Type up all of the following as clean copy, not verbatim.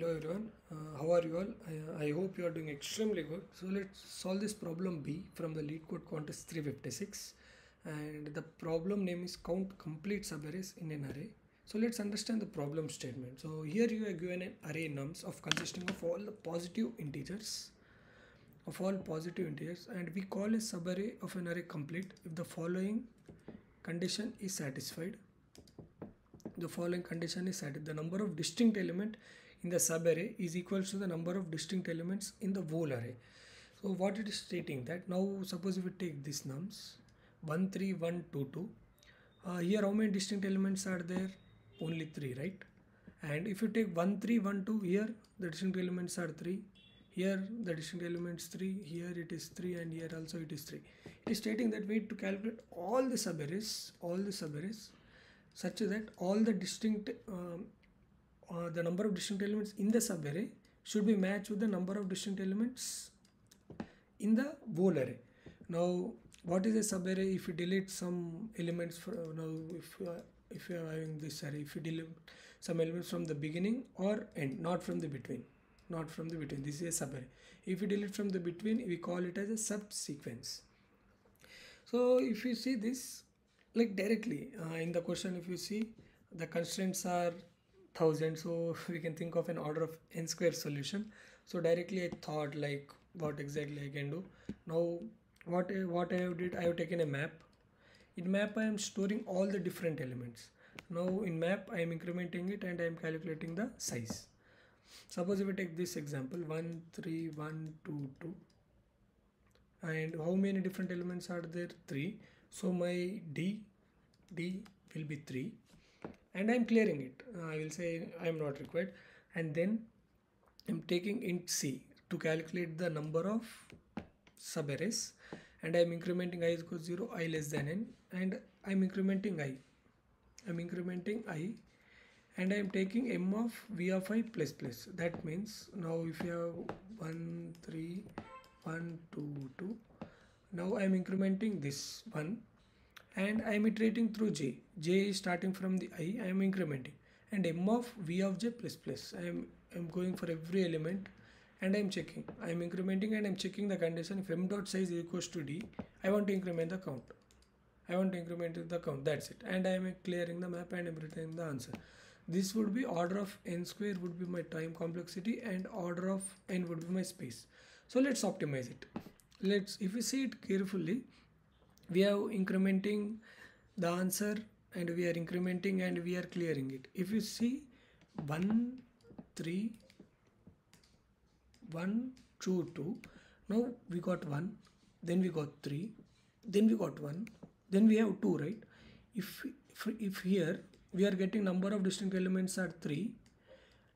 Hello everyone, how are you all? I hope you are doing extremely good. So let's solve this problem B from the LeetCode contest 356, and the problem name is count complete subarrays in an array. So let's understand the problem statement. So here you are given an array nums of consisting of all the positive integers and we call a subarray of an array complete if the following condition is satisfied. The number of distinct element in the subarray is equal to the number of distinct elements in the whole array. So what it is stating that now suppose if we take these nums 1, 3, 1, 2, 2, here how many distinct elements are there? Only 3, right? And if you take 1, 3, 1, 2, here the distinct elements are 3, here the distinct elements 3, here it is 3, and here also it is 3. It is stating that we need to calculate all the subarrays, such that all the distinct the number of distinct elements in the subarray should be matched with the number of distinct elements in the whole array. Now, what is a subarray? If you delete some elements from if you are having this array, if you delete some elements from the beginning or end, not from the between, this is a subarray. If you delete from the between, we call it as a subsequence. So, if you see this like directly in the question, if you see the constraints are 1000, so we can think of an order of n² solution. So directly I thought like what exactly I can do. Now what I have did, I have taken a map. In map I am storing all the different elements. Now in map I am incrementing it and I am calculating the size. Suppose if we take this example 1, 3, 1, 2, 2, and how many different elements are there? 3. So my D will be 3, and I am clearing it. I will say I am not required, and then I am taking int C to calculate the number of subarrays, and I am incrementing I is equal to 0, I less than n, and I am incrementing I, and I am taking m of v of I plus plus. That means now if you have 1, 3, 1, 2, 2. Now I am incrementing this 1 and I am iterating through j is starting from the I am incrementing, and m of v of j plus plus I am going for every element and I am checking. I am incrementing and I am checking the condition. If m dot size is equals to d, I want to increment the count. That's it, and I am clearing the map and I am returning the answer. This would be order of n² would be my time complexity, and order of n would be my space. So let's optimize it. If we see it carefully, we are incrementing the answer and we are incrementing and we are clearing it. If you see 1, 3, 1, 2, 2, now we got 1, then we got 3, then we got 1, then we have 2, right? If here we are getting number of distinct elements are 3,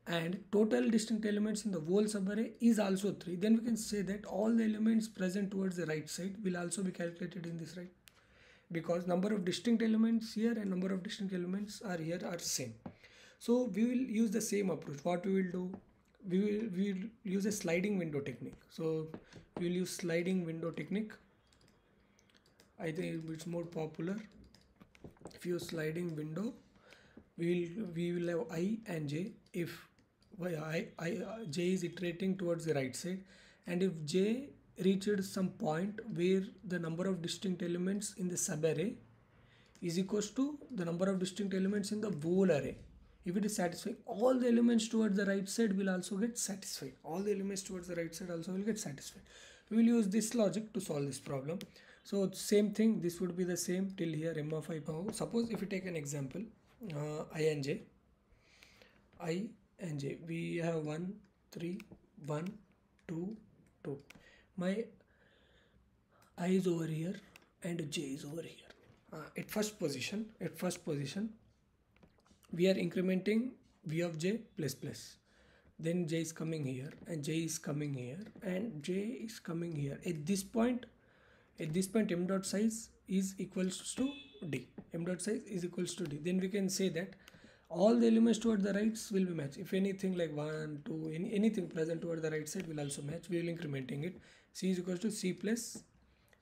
and total distinct elements in the whole subarray is also 3, then we can say that all the elements present towards the right side will also be calculated in this, right? Because number of distinct elements here and number of distinct elements are here are same. So we will use the same approach. What we will do, we will use a sliding window technique. So we will use sliding window technique. I think it's more popular. If you use sliding window, we will have I and j if j is iterating towards the right side, and if j reaches some point where the number of distinct elements in the subarray is equals to the number of distinct elements in the whole array, if it is satisfying, all the elements towards the right side will also get satisfied. We will use this logic to solve this problem. So same thing, this would be the same till here m of I. Suppose if we take an example I and j, we have 1, 3, 1, 2, 2. My I is over here and j is over here. At first position we are incrementing v of j plus plus, then j is coming here and j is coming here and j is coming here. At this point m dot size is equals to d. Then we can say that all the elements toward the right will be matched. If anything like 1, 2, anything present toward the right side will also match. We will incrementing it. C is equals to c plus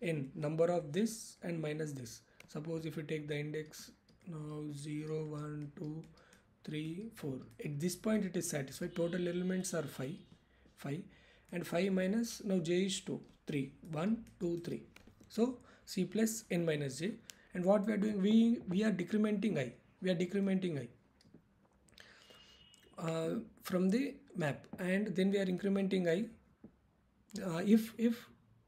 n, number of this and minus this. Suppose if you take the index now 0 1 2 3, 4. At this point it is satisfied. Total elements are 5, 5, and 5 minus, now j is 2, 3, 1, 2, 3. So c plus n minus j, and what we are doing, we are decrementing I, from the map, and then we are incrementing I. If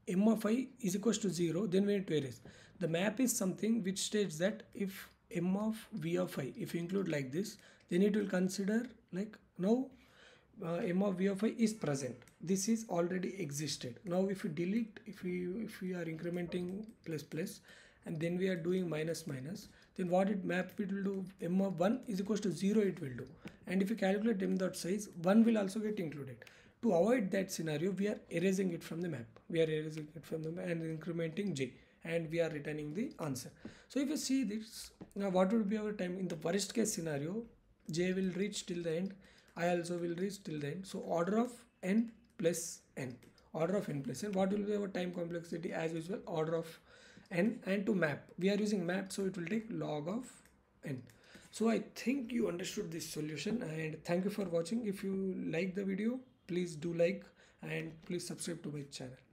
m of I is equals to 0, then we need to erase. The map is something which states that if m of v of I, if you include like this, then it will consider like, now m of v of I is present. This is already existed. Now if we delete, if we are incrementing ++ and then we are doing -, then what it map it will do, m of 1 is equals to 0 it will do, and if you calculate m dot size, 1 will also get included. To avoid that scenario, we are erasing it from the map. We are erasing it from the map and incrementing j, and we are returning the answer. So if you see this, now what would be our time? In the worst case scenario, j will reach till the end, I also will reach till the end. So order of n plus n, order of n plus n. What will be our time complexity? As usual, order of n, and to map, we are using map, so it will take log of n. So I think you understood this solution, and thank you for watching. If you like the video, please do like, and please subscribe to my channel.